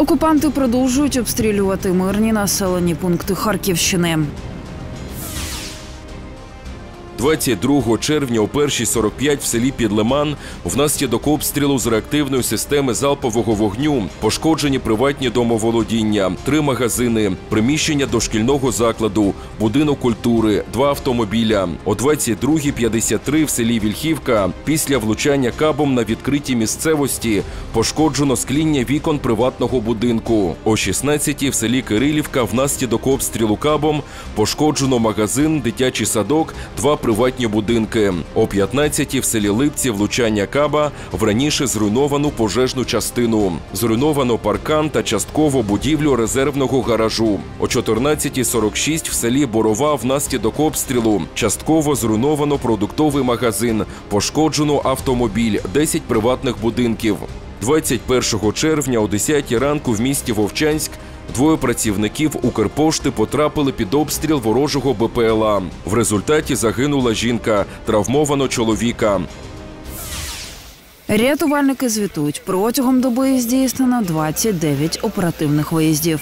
Окупанти продовжують обстрілювати мирні населені пункти Харківщини. 22 червня о 1:45 в селі Підлеман внаслідок обстрілу з реактивної системи залпового вогню пошкоджені приватні домоволодіння, 3 магазини, приміщення дошкільного закладу, будинок культури, 2 автомобіля. О 22:53 в селі Вільхівка після влучання кабом на відкритій місцевості пошкоджено скління вікон приватного будинку. О 16:00 в селі Кирилівка внаслідок обстрілу кабом пошкоджено магазин, дитячий садок, 2 приватні будинки. О 15:00 в селі Липці влучання каба в раніше зруйновану пожежну частину. Зруйновано паркан та частково будівлю резервного гаражу. О 14:46 в селі Борова внаслідок обстрілу частково зруйновано продуктовий магазин, пошкоджено автомобіль, 10 приватних будинків. 21 червня о 10:00 ранку в місті Вовчанськ 2 працівників Укрпошти потрапили під обстріл ворожого БПЛА. В результаті загинула жінка, травмовано чоловіка. Рятувальники звітують, протягом доби здійснено 29 оперативних виїздів.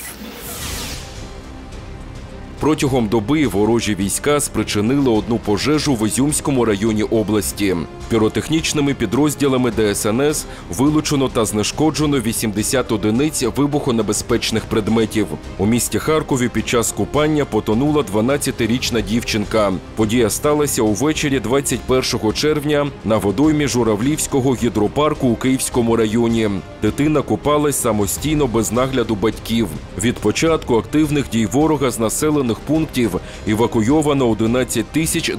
Протягом доби ворожі війська спричинили 1 пожежу в Ізюмському районі області. Піротехнічними підрозділами ДСНС вилучено та знешкоджено 80 одиниць вибухонебезпечних предметів. У місті Харкові під час купання потонула 12-річна дівчинка. Подія сталася увечері 21 червня на водоймі Журавлівського гідропарку у Київському районі. Дитина купалась самостійно без нагляду батьків. Від початку активних дій ворога з населених пунктів евакуйовано 11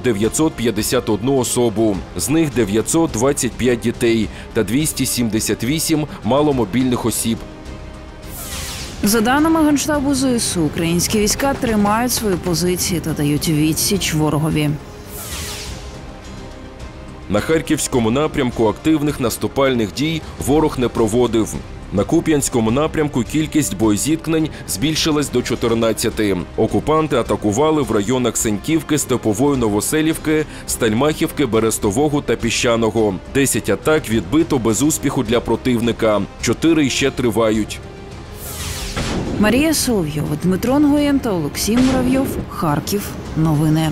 951 особу. З них 925 дітей та 278 маломобільних осіб. За даними Генштабу ЗСУ, українські війська тримають свої позиції та дають відсіч ворогові. На Харківському напрямку активних наступальних дій ворог не проводив. На Куп'янському напрямку кількість боєзіткнень збільшилась до 14. Окупанти атакували в районах Сеньківки, Степової Новоселівки, Стальмахівки, Берестового та Піщаного. 10 атак відбито без успіху для противника. 4 іще тривають. Марія Совйов, Дмитро Нгоєнта, Олексій Муравйов, Харків. Новини.